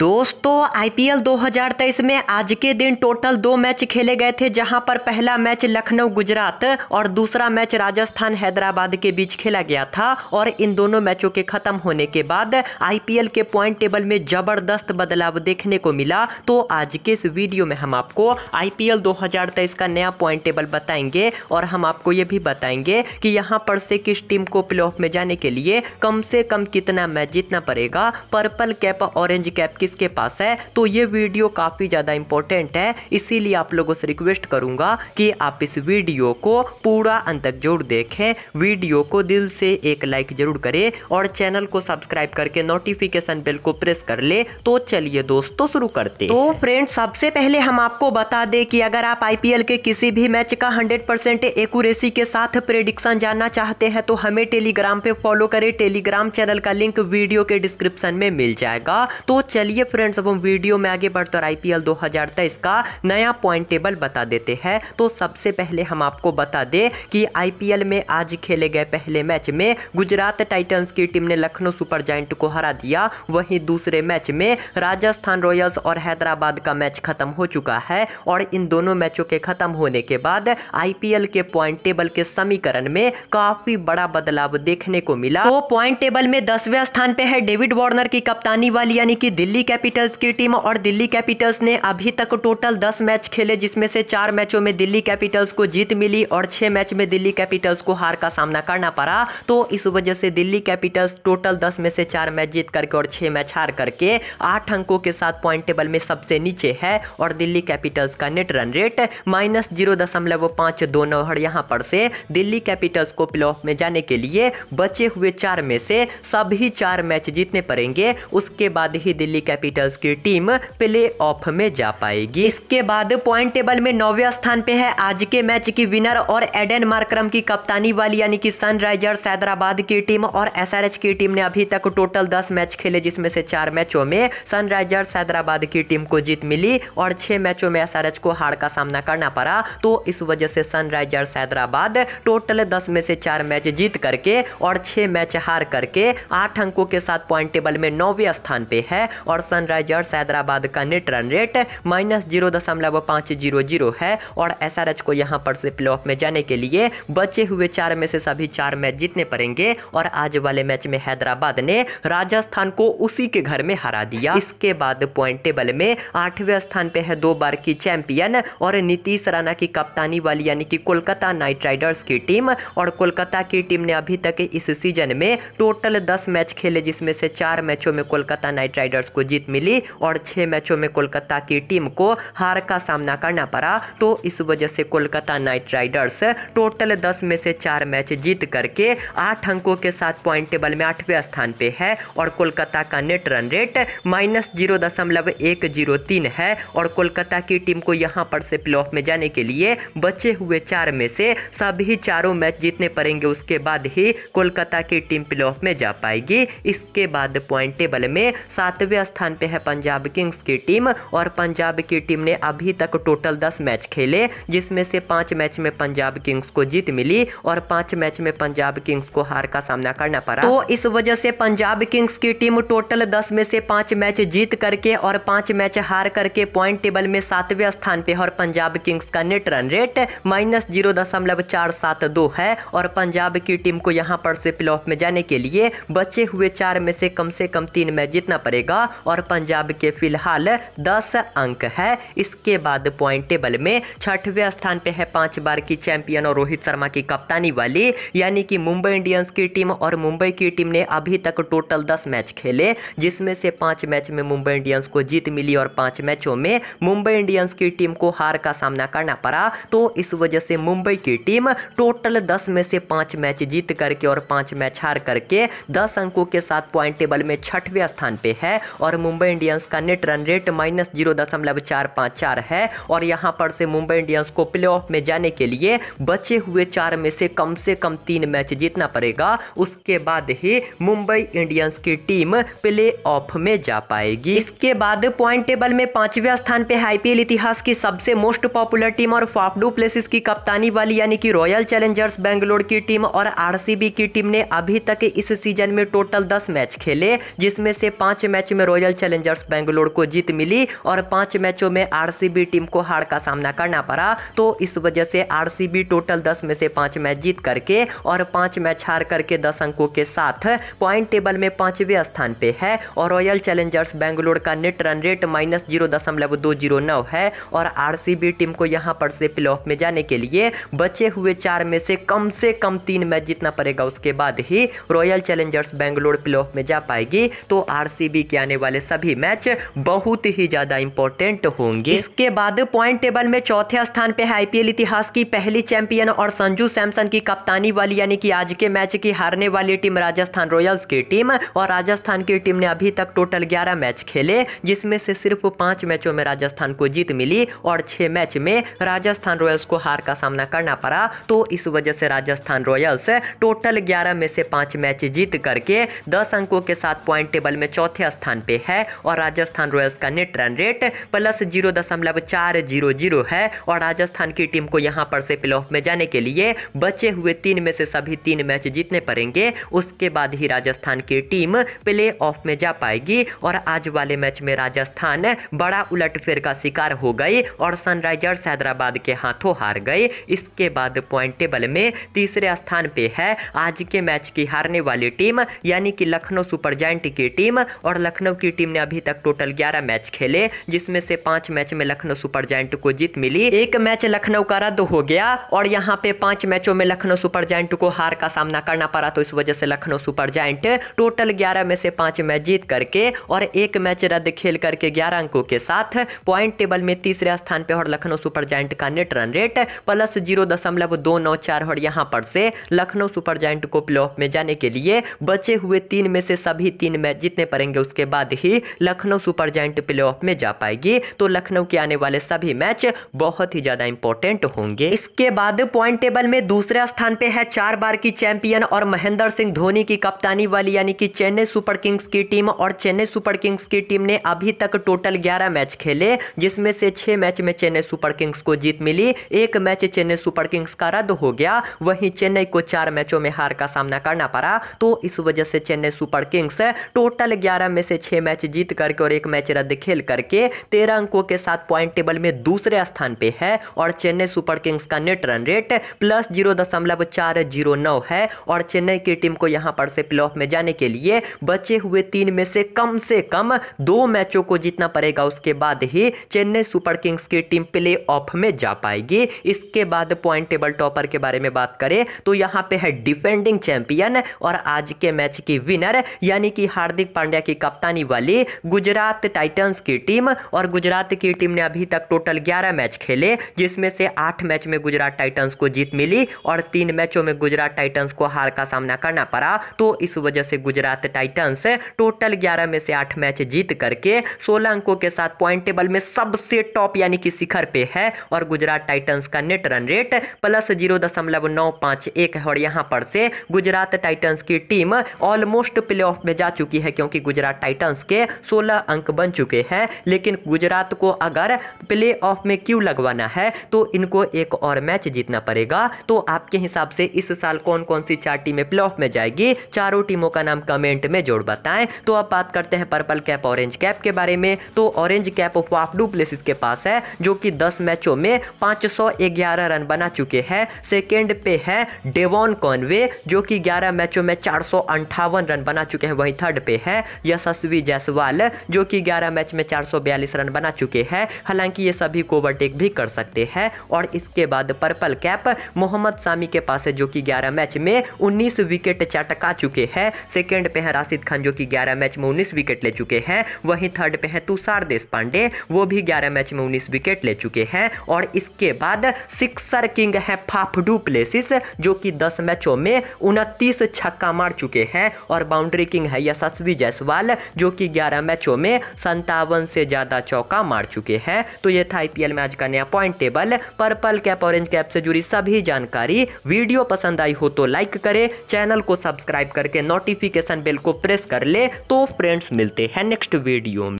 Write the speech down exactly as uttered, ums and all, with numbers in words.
दोस्तों आईपीएल दो हज़ार तेईस में आज के दिन टोटल दो मैच खेले गए थे, जहां पर पहला मैच लखनऊ गुजरात और दूसरा मैच राजस्थान हैदराबाद के बीच खेला गया था। और इन दोनों मैचों के खत्म होने के बाद आईपीएल के पॉइंट टेबल में जबरदस्त बदलाव देखने को मिला। तो आज के इस वीडियो में हम आपको आईपीएल दो हज़ार तेईस का नया पॉइंट टेबल बताएंगे और हम आपको ये भी बताएंगे कि यहाँ पर से किस टीम को प्लेऑफ में जाने के लिए कम से कम कितना मैच जीतना पड़ेगा, पर्पल कैप ऑरेंज कैप किसके पास है। तो ये वीडियो काफी ज्यादा इंपॉर्टेंट है, इसीलिए आप लोगों से रिक्वेस्ट करूंगा कि आप इस वीडियो को पूरा अंत तक जरूर देखें। वीडियो को दिल से एक लाइक जरूर करें और चैनल को सब्सक्राइब करके नोटिफिकेशन बेल को प्रेस कर ले। तो चलिए दोस्तों शुरू करते हैं। तो फ्रेंड्स सबसे पहले हम आपको बता दें कि अगर आप आईपीएल के किसी भी मैच का हंड्रेड परसेंट एक्यूरेसी के साथ प्रेडिक्शन जानना चाहते हैं तो हमें टेलीग्राम पे फॉलो करें। टेलीग्राम चैनल का लिंक वीडियो के डिस्क्रिप्शन में मिल जाएगा। तो चलिए फ्रेंड्स अब हम वीडियो में आगे बढ़ते और आईपीएल दो हज़ार तेईस का नया पॉइंट टेबल बता देते हैं। तो सबसे पहले हम आपको बता दें कि आईपीएल में आज खेले गए पहले मैच में गुजरात टाइटंस की टीम ने लखनऊ सुपर जायंट को हरा दिया। वहीं दूसरे मैच में राजस्थान रॉयल्स और हैदराबाद का मैच खत्म हो चुका है। और इन दोनों मैचों के खत्म होने के बाद आईपीएल के पॉइंट टेबल के समीकरण में काफी बड़ा बदलाव देखने को मिला। तो पॉइंट टेबल में दसवें स्थान पे है डेविड वार्नर की कप्तानी वाली यानी कि दिल्ली कैपिटल्स की टीम। और दिल्ली कैपिटल्स ने अभी तक टोटल दस मैच खेले, जिसमें से चार मैचों में दिल्ली कैपिटल्स को जीत मिली और छह मैच में दिल्ली कैपिटल्स को हार का सामना करना पड़ा। तो इस वजह से दिल्ली कैपिटल्स टोटल दस में से चार मैच जीत करके और छह मैच हार करके आठ अंकों के साथ पॉइंट टेबल में सबसे नीचे है। और दिल्ली कैपिटल्स का net run rate minus zero दशमलव पांच दो नौ। यहाँ पर से दिल्ली कैपिटल्स को प्लेऑफ में जाने के लिए बचे हुए चार में से सभी चार मैच जीतने पड़ेंगे, उसके बाद ही दिल्ली कैपिटल्स की टीम प्लेऑफ में जा पाएगी। इसके बाद पॉइंट टेबल में नौवें स्थान पे है आज के मैच की विनर और एडेन मार्करम की कप्तानी वाली यानी कि सनराइजर्स हैदराबाद की टीम। और एसआरएच की टीम ने अभी तक टोटल दस मैच खेले, जिसमें से चार मैचों में सनराइजर्स हैदराबाद की टीम को जीत मिली और छह मैचों में एसआरएच को हार का सामना करना पड़ा। तो इस वजह से सनराइजर्स हैदराबाद टोटल दस में से चार मैच जीत करके और छह मैच हार करके आठ अंकों के साथ पॉइंट टेबल में नौवें स्थान पे है। और सनराइजर्स हैदराबाद का net run rate minus zero दशमलव पांच जीरो जीरो है। और एसआरएच को यहां पर से प्लेऑफ में जाने के लिए बचे हुए चार में से सभी चार मैच जीतने पड़ेंगे। और आज वाले मैच में हैदराबाद ने राजस्थान को उसी के घर में हरा दिया। इसके बाद पॉइंट टेबल में आठवें स्थान पे है दो बार की चैंपियन और नीतीश राणा की कप्तानी वाली यानी कि कोलकाता नाइट राइडर्स की टीम। और कोलकाता की टीम ने अभी तक इस सीजन में टोटल दस मैच खेले, जिसमें से चार मैचों में कोलकाता नाइट राइडर्स को जीत मिली और छह मैचों में कोलकाता की टीम को हार का सामना करना पड़ा। तो इस वजह से कोलकाता नाइट राइडर्स टोटल दस में से चार मैच जीत करके आठ अंकों के साथ पॉइंट टेबल में आठवें स्थान पे है। और कोलकाता का net run rate minus zero दशमलव एक जीरो तीन है। और कोलकाता की टीम को यहाँ पर से प्लेऑफ में जाने के लिए बचे हुए चार में से सभी चारों मैच जीतने पड़ेंगे, उसके बाद ही कोलकाता की टीम प्लेऑफ में जा पाएगी। इसके बाद पॉइंट टेबल में सातवें स्थान पे है पंजाब किंग्स की टीम। और पंजाब की टीम ने अभी तक टोटल दस मैच खेले, जिसमें से पांच मैच में पंजाब किंग्स को जीत मिली और पांच मैच में पंजाब किंग्स को हार का सामना करना पड़ा। तो इस वजह से पंजाब किंग्स की टीम टोटल दस में से पांच मैच जीत करके और पांच मैच हार करके पॉइंट टेबल में सातवें स्थान पे। और पंजाब किंग्स का net run rate minus zero दशमलव चार सात दो है। और पंजाब की टीम को यहां पर से प्लेऑफ में जाने के लिए बचे हुए चार में से कम से कम तीन मैच जीतना पड़ेगा। और पंजाब के फिलहाल दस अंक है। इसके बाद पॉइंट टेबल में छठवें स्थान पे है पांच बार की चैंपियन और रोहित शर्मा की कप्तानी वाली यानी कि मुंबई इंडियंस की टीम। और मुंबई की टीम ने अभी तक टोटल दस मैच खेले, जिसमें से पांच मैच में मुंबई इंडियंस को जीत मिली और पांच मैचों में मुंबई इंडियंस की टीम को हार का सामना करना पड़ा। तो इस वजह से मुंबई की टीम टोटल दस में से पांच मैच जीत करके और पांच मैच हार करके दस अंकों के साथ पॉइंट टेबल में छठवें स्थान पे है। और मुंबई इंडियंस का net run rate minus zero दशमलव चार पांच चार है। और यहां पर से मुंबई इंडियंस को प्लेऑफ में जाने के लिए बचे हुए चार में से कम से कम तीन मैच जीतना पड़ेगा, उसके बाद ही मुंबई इंडियंस की टीम प्लेऑफ में जा पाएगी। इसके बाद पॉइंट टेबल में पांचवें स्थान पे आईपीएल इतिहास की सबसे मोस्ट पॉपुलर टीम और फाफ डू प्लेसिस की कप्तानी वाली यानी कि रॉयल चैलेंजर्स बैंगलोर की टीम। और आरसीबी की टीम ने अभी तक इस सीजन में टोटल दस मैच खेले, जिसमें से पांच मैच में रॉयल रॉयल चैलेंजर्स बेंगलोर को जीत मिली और पांच मैचों में आरसीबी टीम को हार का सामना करना पड़ा। तो इस वजह से आरसीबी टोटल दस में से पांच मैच जीत करके और पांच मैच हार करके दस अंकों के साथ पॉइंट टेबल में पांचवें स्थान पे है और रॉयल चैलेंजर्स बेंगलोर का net run rate minus zero दशमलव दो जीरो नौ है और आरसीबी टीम को यहां पर से प्ले ऑफ में जाने के लिए बचे हुए चार में से कम से कम तीन मैच जीतना पड़ेगा, उसके बाद ही Royal Challengers Bangalore play off में जा पाएगी। तो आरसीबी के आने वाले सभी मैच बहुत ही ज्यादा इंपॉर्टेंट होंगे। इसके बाद पॉइंट टेबल में चौथे स्थान पे है आईपीएल इतिहास की पहली चैंपियन और संजू सैमसन की कप्तानी वाली यानी कि आज के मैच की हारने वाली टीम राजस्थान रॉयल्स की टीम। और राजस्थान की टीम ने अभी तक टोटल ग्यारह मैच खेले जिसमें से सिर्फ पांच मैचों में राजस्थान को जीत मिली और छह मैच में राजस्थान रॉयल्स को हार का सामना करना पड़ा। तो इस वजह से राजस्थान रॉयल्स टोटल ग्यारह में से पांच मैच जीत करके दस अंकों के साथ पॉइंट टेबल में चौथे स्थान पे है और राजस्थान रॉयल्स का net run rate plus zero दशमलव चार जीरो जीरो है और राजस्थान की टीम को यहां पर से प्ले ऑफ में जाने के लिए बचे हुए तीन में से सभी तीन मैच जीतने पड़ेंगे, उसके बाद ही राजस्थान की टीम प्ले ऑफ में जा पाएगी। और आज वाले मैच में राजस्थान बड़ा उलटफेर का शिकार हो गई और सनराइजर्स हैदराबाद के हाथों हार गए। इसके बाद पॉइंट टेबल में तीसरे स्थान पे है आज के मैच की हारने वाली टीम यानी कि लखनऊ सुपर जायंट की टीम और लखनऊ की टीम ने अभी तक टोटल ग्यारह मैच खेले जिसमें से पांच मैच में लखनऊ सुपर जायंट को जीत मिली, एक मैच लखनऊ का रद्द हो गया और यहाँ पे पांच मैचों में लखनऊ सुपर जायंट को हार का सामना करना पड़ा। तो इस वजह से लखनऊ सुपर जायंट टोटल ग्यारह में से पांच मैच जीत करके और एक मैच रद्द खेल करके ग्यारह अंकों के साथ पॉइंट टेबल में तीसरे स्थान पे और लखनऊ सुपर जायंट का net run rate plus zero दशमलव दो नौ चार और यहाँ पर से लखनऊ सुपर जायंट को प्ले ऑफ में जाने के लिए बचे हुए तीन में से सभी तीन मैच जीतने पड़ेंगे, उसके बाद ही Lucknow Super Giant play off में जा पाएगी। तो लखनऊ के आने वाले सभी मैच बहुत ही ज्यादा इंपॉर्टेंट होंगे। इसके बाद पॉइंट टेबल में दूसरे स्थान पे है चार बार की चैंपियन और महेंद्र सिंह धोनी की कप्तानी वाली यानी कि चेन्नई सुपर किंग्स की टीम और चेन्नई सुपर किंग्स की टीम ने अभी तक टोटल ग्यारह मैच खेले जिसमें से छह मैच में चेन्नई सुपर किंग्स को जीत मिली, एक मैच चेन्नई सुपर किंग्स का रद्द हो गया, वहीं चेन्नई को चार मैचों में हार का सामना करना पड़ा। तो इस वजह से चेन्नई सुपर किंग्स टोटल ग्यारह में से छह मैच जीत करके और एक मैच रद्द खेल करके तेरह अंकों के साथ पॉइंट टेबल में दूसरे स्थान पे है और चेन्नई सुपर किंग्स का net run rate plus zero दशमलव चार जीरो नौ है और चेन्नई की टीम को यहां पर से प्ले ऑफ में जाने के लिए बचे हुए तीन में से कम से कम दो मैचों को जीतना पड़ेगा, उसके बाद ही चेन्नई सुपर किंग्स की टीम प्ले ऑफ में जा पाएगी। इसके बाद पॉइंट टेबल टॉपर के बारे में बात करें तो यहां पे है डिफेंडिंग चैंपियन और आज के मैच की विनर यानी कि हार्दिक पांड्या की कप्तानी वाली गुजरात टाइटंस की टीम और गुजरात की टीम ने अभी तक टोटल ग्यारह मैच खेले जिसमें से आठ मैच में गुजरात टाइटंस को जीत मिली और तीन मैचों में गुजरात टाइटंस को हार का सामना करना पड़ा। तो इस वजह से गुजरात टाइटंस टोटल ग्यारह में से आठ मैच जीत करके सोलह अंकों के साथ पॉइंट टेबल में सबसे टॉप यानी कि शिखर पे है और गुजरात टाइटंस का net run rate plus zero दशमलव नौ पांच एक और यहां पर से गुजरात टाइटंस की टीम ऑलमोस्ट प्ले ऑफ में जा चुकी है क्योंकि गुजरात टाइटंस के सोलह अंक बन चुके हैं। लेकिन गुजरात को अगर प्ले ऑफ में क्यों लगवाना है तो इनको एक और मैच जीतना पड़ेगा। तो आपके हिसाब से इस साल कौन कौन सी चार टीमें प्ले ऑफ में जाएगी, चारों टीमों का नाम कमेंट में जोड़ बताएं। तो अब बात करते हैं पर्पल कैप ऑरेंज कैप के बारे में। तो orange cap Faf du Plessis के पास है जो कि दस मैचों में पांच सौ ग्यारह रन बना चुके हैं। सेकेंड पे है डेवॉन कॉनवे जो कि ग्यारह मैचों में चार सौ अंठावन रन बना चुके हैं। वहीं थर्ड पे है यशस्वी जायसवाल जो कि ग्यारह मैच में चार सौ बयालीस रन बना चुके हैं, हालांकि ये सभी को ओवरटेक भी कर सकते हैं। और इसके बाद पर्पल कैप मोहम्मद शामी के पास है जो कि ग्यारह मैच में उन्नीस विकेट चटका चुके हैं। सेकंड पे है राशिद खान जो कि ग्यारह मैच में उन्नीस विकेट ले चुके हैं। वहीं थर्ड पे है तुषार देशपांडे, वो भी ग्यारह मैच में उन्नीस विकेट ले चुके हैं। और इसके बाद सिक्सर किंग है फाफ डू प्लेसिस जो कि दस मैचों में उनतीस छक्का मार चुके हैं। और बाउंड्री किंग है यशस्वी जायसवाल जो कि ग्यारह मैचों में संतावन से ज्यादा चौका मार चुके हैं। तो ये था आईपीएल में आज का नया point table. Purple cap orange cap से जुड़ी सभी जानकारी। वीडियो पसंद आई हो तो लाइक करें, चैनल को सब्सक्राइब करके नोटिफिकेशन बेल को प्रेस कर ले। तो फ्रेंड्स मिलते हैं नेक्स्ट वीडियो में।